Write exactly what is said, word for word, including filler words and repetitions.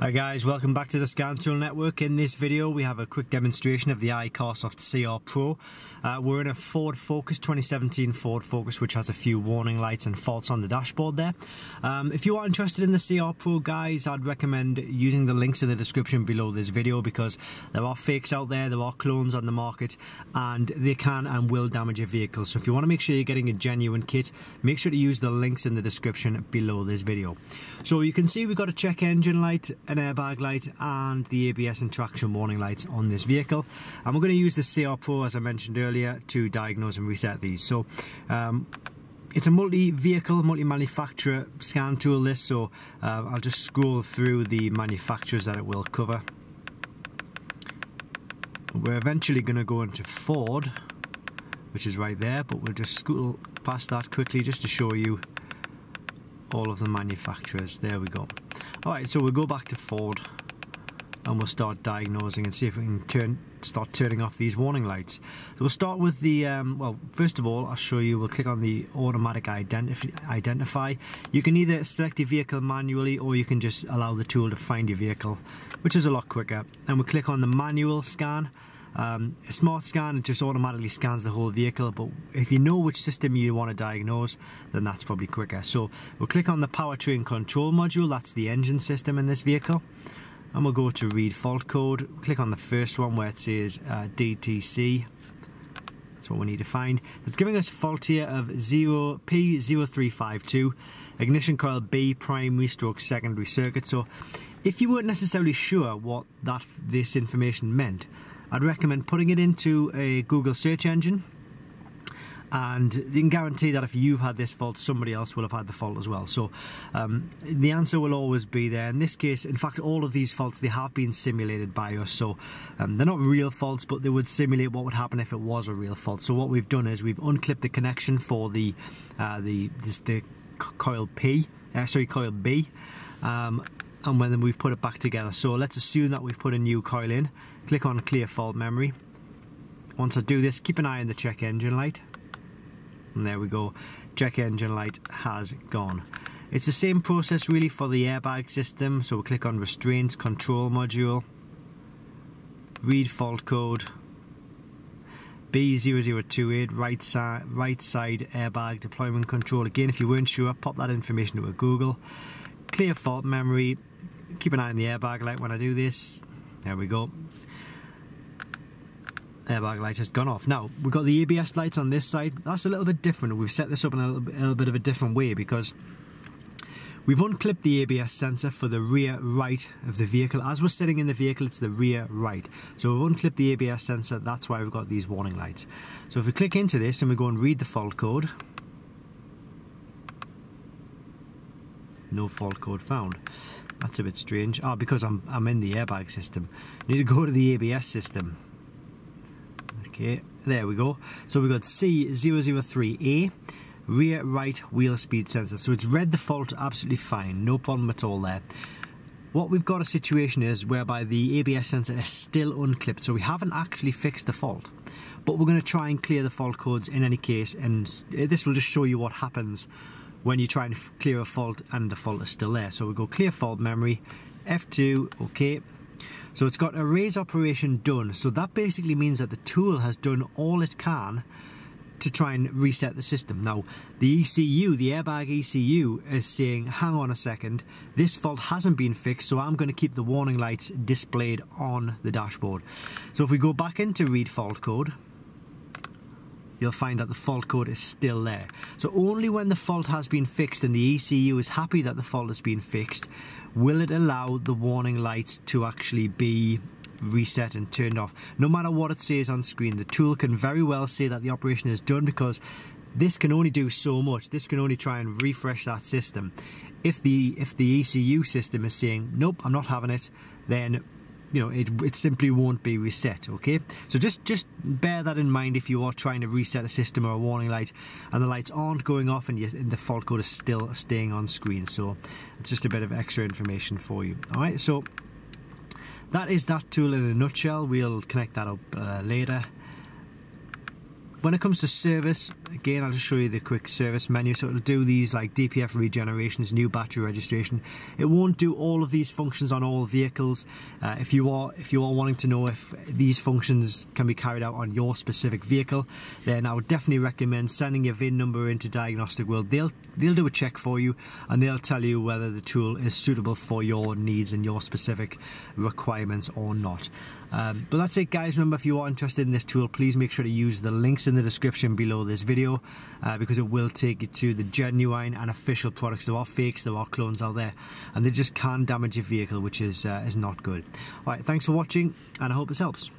Hi guys, welcome back to the ScanTool Network. In this video we have a quick demonstration of the iCarsoft C R Pro. Uh, we're in a Ford Focus, twenty seventeen Ford Focus, which has a few warning lights and faults on the dashboard there. Um, if you are interested in the C R Pro guys, I'd recommend using the links in the description below this video, because there are fakes out there, there are clones on the market, and they can and will damage your vehicle. So if you want to make sure you're getting a genuine kit, make sure to use the links in the description below this video. So you can see we've got a check engine light, an airbag light and the A B S and traction warning lights on this vehicle, and we're going to use the C R Pro, as I mentioned earlier, to diagnose and reset these. So um, it's a multi-vehicle, multi-manufacturer scan tool this, so uh, I'll just scroll through the manufacturers that it will cover. We're eventually going to go into Ford, which is right there, but we'll just scroll past that quickly just to show you all of the manufacturers. There we go. Alright, so we'll go back to Ford and we'll start diagnosing and see if we can turn, start turning off these warning lights. So we'll start with the, um, well, first of all, I'll show you, we'll click on the automatic identif- identify. You can either select your vehicle manually or you can just allow the tool to find your vehicle, which is a lot quicker. And we'll click on the manual scan. Um, a smart scan, it just automatically scans the whole vehicle, but if you know which system you want to diagnose, then that's probably quicker. So we'll click on the powertrain control module, that's the engine system in this vehicle, and we'll go to read fault code. Click on the first one where it says uh, D T C, that's what we need to find. It's giving us fault here of zero P zero three five two, ignition coil B, primary stroke secondary circuit. So if you weren't necessarily sure what that this information meant, I'd recommend putting it into a Google search engine, and you can guarantee that if you've had this fault, somebody else will have had the fault as well. So um, the answer will always be there. In this case, in fact, all of these faults, they have been simulated by us, so um, they're not real faults, but they would simulate what would happen if it was a real fault. So what we've done is we've unclipped the connection for the uh, the, this, the coil P, uh, sorry, coil B, um, and then we've put it back together. So let's assume that we've put a new coil in. Click on clear fault memory. Once I do this, keep an eye on the check engine light, and there we go, check engine light has gone. It's the same process really for the airbag system, so we'll click on restraints control module, read fault code, B zero zero two eight, right side, right side airbag deployment control. Again, if you weren't sure, pop that information to a Google. Clear fault memory, keep an eye on the airbag light when I do this. There we go. Airbag light has gone off. Now, we've got the A B S lights on this side. That's a little bit different. We've set this up in a little, a little bit of a different way, because we've unclipped the A B S sensor for the rear right of the vehicle. As we're sitting in the vehicle, it's the rear right. So we've unclipped the A B S sensor. That's why we've got these warning lights. So if we click into this and we go and read the fault code, no fault code found. That's a bit strange. Ah, because I'm, I'm in the airbag system. Need to go to the A B S system. Okay, there we go. So we've got C zero zero three A, rear right wheel speed sensor. So it's read the fault absolutely fine, no problem at all there. What we've got a situation is whereby the A B S sensor is still unclipped, so we haven't actually fixed the fault. But we're going to try and clear the fault codes in any case, and this will just show you what happens when you try and clear a fault and the fault is still there. So we go clear fault memory, F two, okay. So it's got erase operation done. So that basically means that the tool has done all it can to try and reset the system. Now, the E C U, the airbag E C U, is saying, hang on a second, this fault hasn't been fixed, so I'm going to keep the warning lights displayed on the dashboard. So if we go back into read fault code, you'll find that the fault code is still there. So only when the fault has been fixed and the E C U is happy that the fault has been fixed will it allow the warning lights to actually be reset and turned off. No matter what it says on screen, the tool can very well say that the operation is done, because this can only do so much. This can only try and refresh that system. If the, if the E C U system is saying, nope, I'm not having it, then you know, it, it simply won't be reset, okay? So just, just bear that in mind if you are trying to reset a system or a warning light and the lights aren't going off and, you, and the fault code is still staying on screen. So it's just a bit of extra information for you. All right, so that is that tool in a nutshell. We'll connect that up uh, later. When it comes to service, again, I'll just show you the quick service menu. So it'll do these like D P F regenerations, new battery registration. It won't do all of these functions on all vehicles. Uh, if you are if you are wanting to know if these functions can be carried out on your specific vehicle, then I would definitely recommend sending your V I N number into Diagnostic World. They'll they'll do a check for you, and they'll tell you whether the tool is suitable for your needs and your specific requirements or not. Um, but that's it, guys. Remember, if you are interested in this tool, please make sure to use the links in the description below this video, uh, because it will take you to the genuine and official products. There are fakes, there are clones out there, and they just can damage your vehicle, which is uh, is not good. All right, thanks for watching, and I hope this helps.